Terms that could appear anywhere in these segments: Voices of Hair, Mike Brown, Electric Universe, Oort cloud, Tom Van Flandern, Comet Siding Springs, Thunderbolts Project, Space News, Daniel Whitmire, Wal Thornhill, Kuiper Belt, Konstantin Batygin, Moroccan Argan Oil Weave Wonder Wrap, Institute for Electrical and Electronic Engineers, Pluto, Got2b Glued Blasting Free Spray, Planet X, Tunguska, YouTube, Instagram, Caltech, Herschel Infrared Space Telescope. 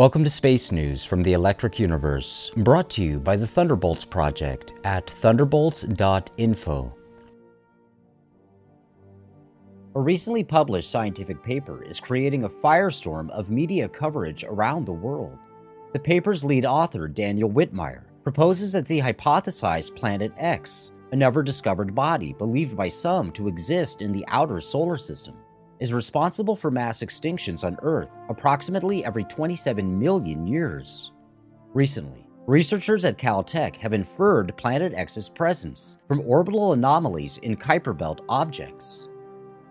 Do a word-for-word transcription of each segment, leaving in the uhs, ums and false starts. Welcome to Space News from the Electric Universe, brought to you by the Thunderbolts Project at thunderbolts dot info. A recently published scientific paper is creating a firestorm of media coverage around the world. The paper's lead author, Daniel Whitmire, proposes that the hypothesized Planet X, a never-discovered body believed by some to exist in the outer solar system, is responsible for mass extinctions on Earth approximately every twenty-seven million years. Recently, researchers at Caltech have inferred Planet X's presence from orbital anomalies in Kuiper Belt objects.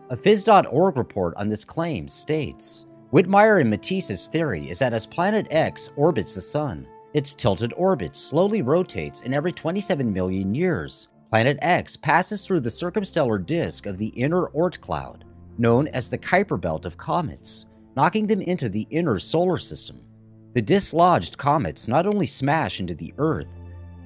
A phys dot org report on this claim states, Whitmire and Matisse's theory is that as Planet X orbits the Sun, its tilted orbit slowly rotates, and every twenty-seven million years, Planet X passes through the circumstellar disk of the inner Oort cloud, known as the Kuiper Belt of comets, knocking them into the inner solar system. The dislodged comets not only smash into the Earth,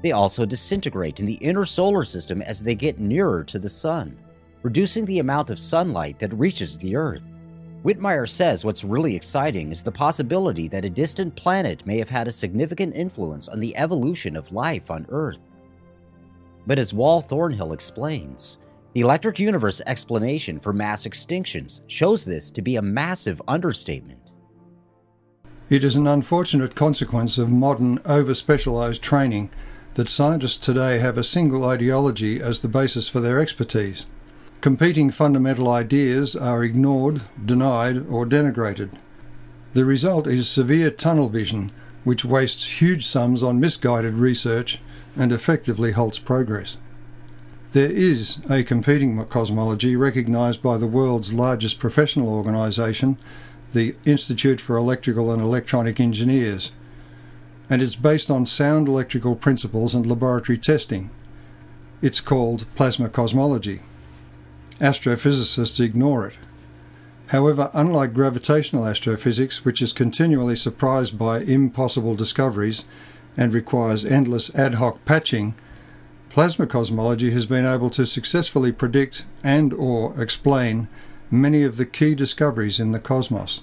they also disintegrate in the inner solar system as they get nearer to the Sun, reducing the amount of sunlight that reaches the Earth. Whitmire says what's really exciting is the possibility that a distant planet may have had a significant influence on the evolution of life on Earth. But as Wal Thornhill explains, the Electric Universe explanation for mass extinctions shows this to be a massive understatement. It is an unfortunate consequence of modern over-specialized training that scientists today have a single ideology as the basis for their expertise. Competing fundamental ideas are ignored, denied, or denigrated. The result is severe tunnel vision, which wastes huge sums on misguided research and effectively halts progress. There is a competing cosmology recognized by the world's largest professional organization, the Institute for Electrical and Electronic Engineers, and it's based on sound electrical principles and laboratory testing. It's called plasma cosmology. Astrophysicists ignore it. However, unlike gravitational astrophysics, which is continually surprised by impossible discoveries and requires endless ad hoc patching, plasma cosmology has been able to successfully predict and/or explain many of the key discoveries in the cosmos.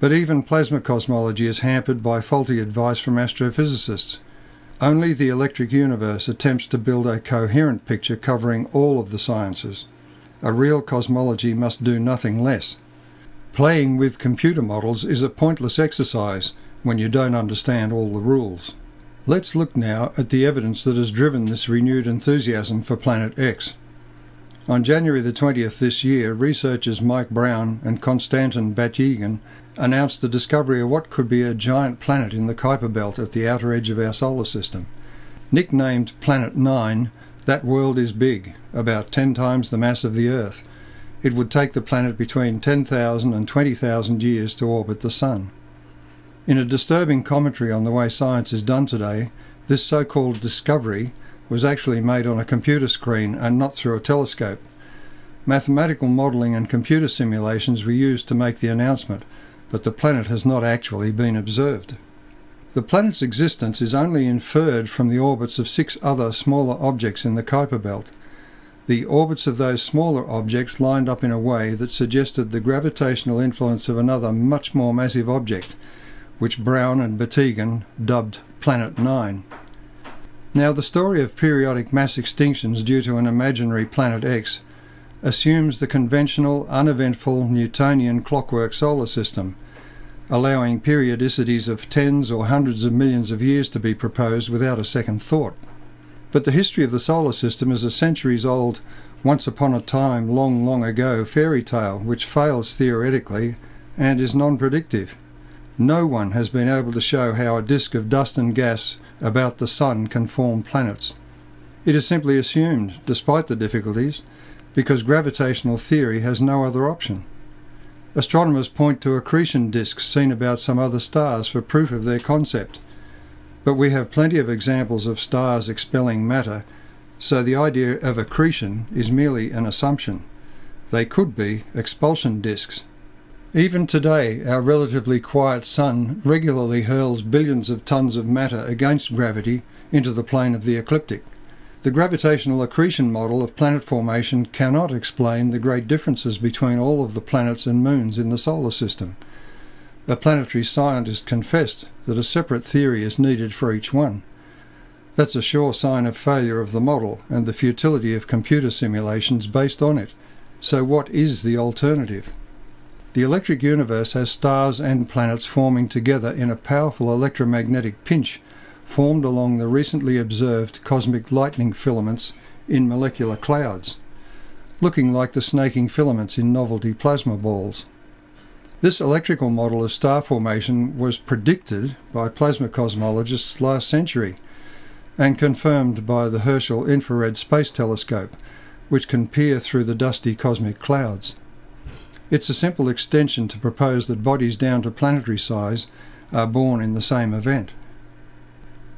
But even plasma cosmology is hampered by faulty advice from astrophysicists. Only the Electric Universe attempts to build a coherent picture covering all of the sciences. A real cosmology must do nothing less. Playing with computer models is a pointless exercise when you don't understand all the rules. Let's look now at the evidence that has driven this renewed enthusiasm for Planet X. On January the twentieth this year, researchers Mike Brown and Konstantin Batygin announced the discovery of what could be a giant planet in the Kuiper Belt at the outer edge of our solar system. Nicknamed Planet nine, that world is big, about ten times the mass of the Earth. It would take the planet between ten thousand and twenty thousand years to orbit the Sun. In a disturbing commentary on the way science is done today, this so-called discovery was actually made on a computer screen and not through a telescope. Mathematical modelling and computer simulations were used to make the announcement, but the planet has not actually been observed. The planet's existence is only inferred from the orbits of six other smaller objects in the Kuiper Belt. The orbits of those smaller objects lined up in a way that suggested the gravitational influence of another much more massive object, which Brown and Batygin dubbed Planet nine. Now, the story of periodic mass extinctions due to an imaginary Planet X assumes the conventional, uneventful Newtonian clockwork solar system, allowing periodicities of tens or hundreds of millions of years to be proposed without a second thought. But the history of the solar system is a centuries-old, once-upon-a-time, long, long ago fairy tale which fails theoretically and is non-predictive. No one has been able to show how a disk of dust and gas about the Sun can form planets. It is simply assumed, despite the difficulties, because gravitational theory has no other option. Astronomers point to accretion disks seen about some other stars for proof of their concept, but we have plenty of examples of stars expelling matter, so the idea of accretion is merely an assumption. They could be expulsion disks. Even today, our relatively quiet Sun regularly hurls billions of tons of matter against gravity into the plane of the ecliptic. The gravitational accretion model of planet formation cannot explain the great differences between all of the planets and moons in the solar system. The planetary scientist confessed that a separate theory is needed for each one. That's a sure sign of failure of the model and the futility of computer simulations based on it. So what is the alternative? The electric universe has stars and planets forming together in a powerful electromagnetic pinch formed along the recently observed cosmic lightning filaments in molecular clouds, looking like the snaking filaments in novelty plasma balls. This electrical model of star formation was predicted by plasma cosmologists last century and confirmed by the Herschel Infrared Space Telescope, which can peer through the dusty cosmic clouds. It's a simple extension to propose that bodies down to planetary size are born in the same event.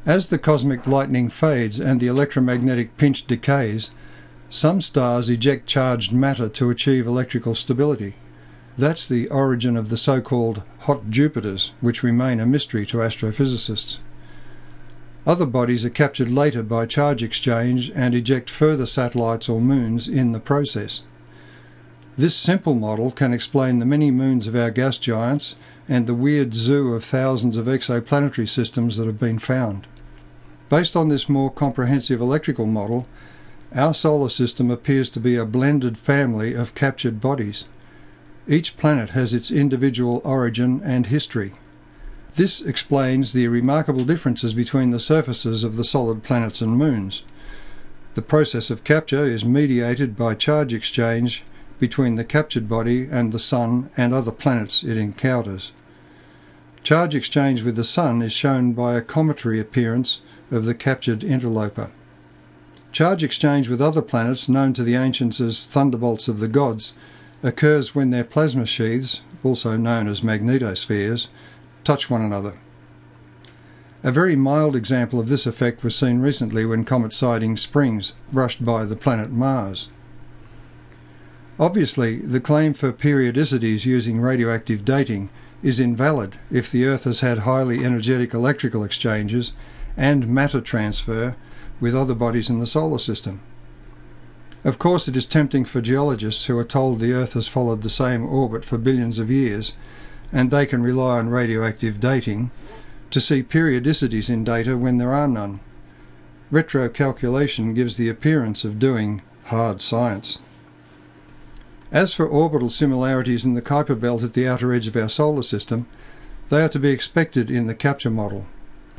As the cosmic lightning fades and the electromagnetic pinch decays, some stars eject charged matter to achieve electrical stability. That's the origin of the so-called hot Jupiters, which remain a mystery to astrophysicists. Other bodies are captured later by charge exchange and eject further satellites or moons in the process. This simple model can explain the many moons of our gas giants and the weird zoo of thousands of exoplanetary systems that have been found. Based on this more comprehensive electrical model, our solar system appears to be a blended family of captured bodies. Each planet has its individual origin and history. This explains the remarkable differences between the surfaces of the solid planets and moons. The process of capture is mediated by charge exchange between the captured body and the Sun and other planets it encounters. Charge exchange with the Sun is shown by a cometary appearance of the captured interloper. Charge exchange with other planets, known to the ancients as thunderbolts of the gods, occurs when their plasma sheaths, also known as magnetospheres, touch one another. A very mild example of this effect was seen recently when Comet Siding Springs brushed by the planet Mars. Obviously, the claim for periodicities using radioactive dating is invalid if the Earth has had highly energetic electrical exchanges and matter transfer with other bodies in the solar system. Of course, it is tempting for geologists who are told the Earth has followed the same orbit for billions of years, and they can rely on radioactive dating, to see periodicities in data when there are none. Retrocalculation gives the appearance of doing hard science. As for orbital similarities in the Kuiper Belt at the outer edge of our solar system, they are to be expected in the capture model.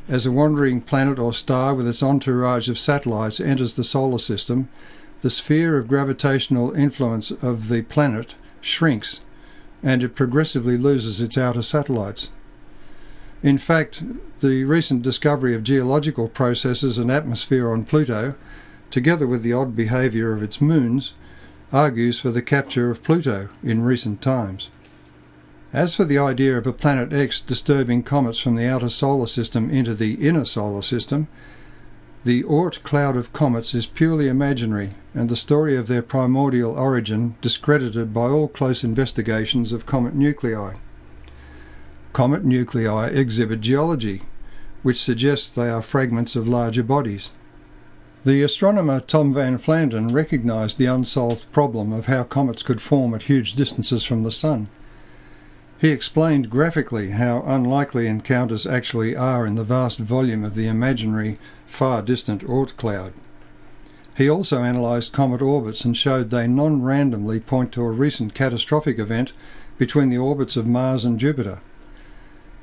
As a wandering planet or star with its entourage of satellites enters the solar system, the sphere of gravitational influence of the planet shrinks, and it progressively loses its outer satellites. In fact, the recent discovery of geological processes and atmosphere on Pluto, together with the odd behaviour of its moons, argues for the capture of Pluto in recent times. As for the idea of a Planet X disturbing comets from the outer solar system into the inner solar system, the Oort cloud of comets is purely imaginary, and the story of their primordial origin discredited by all close investigations of comet nuclei. Comet nuclei exhibit geology, which suggests they are fragments of larger bodies. The astronomer Tom Van Flandern recognised the unsolved problem of how comets could form at huge distances from the Sun. He explained graphically how unlikely encounters actually are in the vast volume of the imaginary, far-distant Oort cloud. He also analysed comet orbits and showed they non-randomly point to a recent catastrophic event between the orbits of Mars and Jupiter.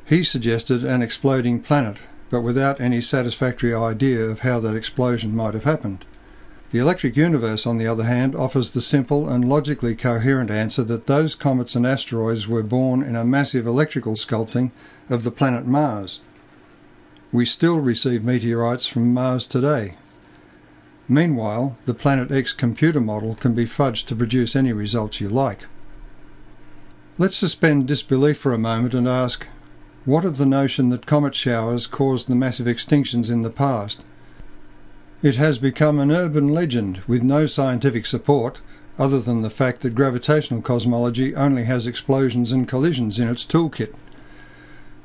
He suggested an exploding planet, but without any satisfactory idea of how that explosion might have happened. The electric universe, on the other hand, offers the simple and logically coherent answer that those comets and asteroids were born in a massive electrical sculpting of the planet Mars. We still receive meteorites from Mars today. Meanwhile, the Planet X computer model can be fudged to produce any results you like. Let's suspend disbelief for a moment and ask, what of the notion that comet showers caused the massive extinctions in the past? It has become an urban legend with no scientific support other than the fact that gravitational cosmology only has explosions and collisions in its toolkit.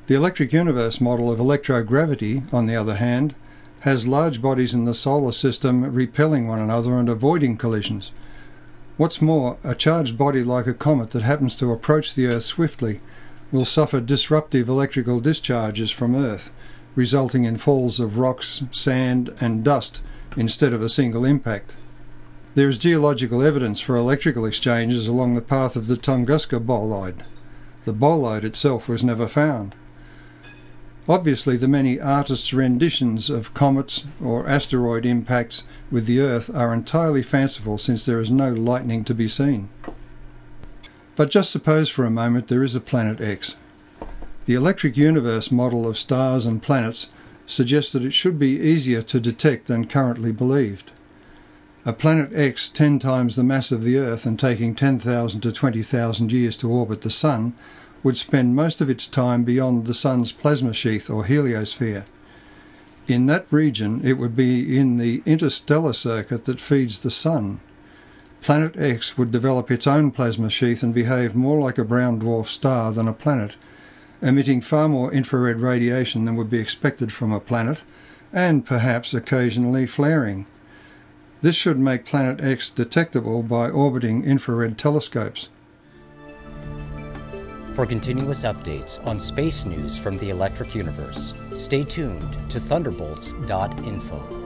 The electric universe model of electrogravity, on the other hand, has large bodies in the solar system repelling one another and avoiding collisions. What's more, a charged body like a comet that happens to approach the Earth swiftly will suffer disruptive electrical discharges from Earth, resulting in falls of rocks, sand and dust instead of a single impact. There is geological evidence for electrical exchanges along the path of the Tunguska bolide. The bolide itself was never found. Obviously, the many artists' renditions of comets or asteroid impacts with the Earth are entirely fanciful, since there is no lightning to be seen. But just suppose for a moment there is a Planet X. The Electric Universe model of stars and planets suggests that it should be easier to detect than currently believed. A Planet X ten times the mass of the Earth and taking ten thousand to twenty thousand years to orbit the Sun would spend most of its time beyond the Sun's plasma sheath or heliosphere. In that region, it would be in the interstellar circuit that feeds the Sun. Planet X would develop its own plasma sheath and behave more like a brown dwarf star than a planet, emitting far more infrared radiation than would be expected from a planet, and perhaps occasionally flaring. This should make Planet X detectable by orbiting infrared telescopes. For continuous updates on space news from the Electric Universe, stay tuned to thunderbolts dot info.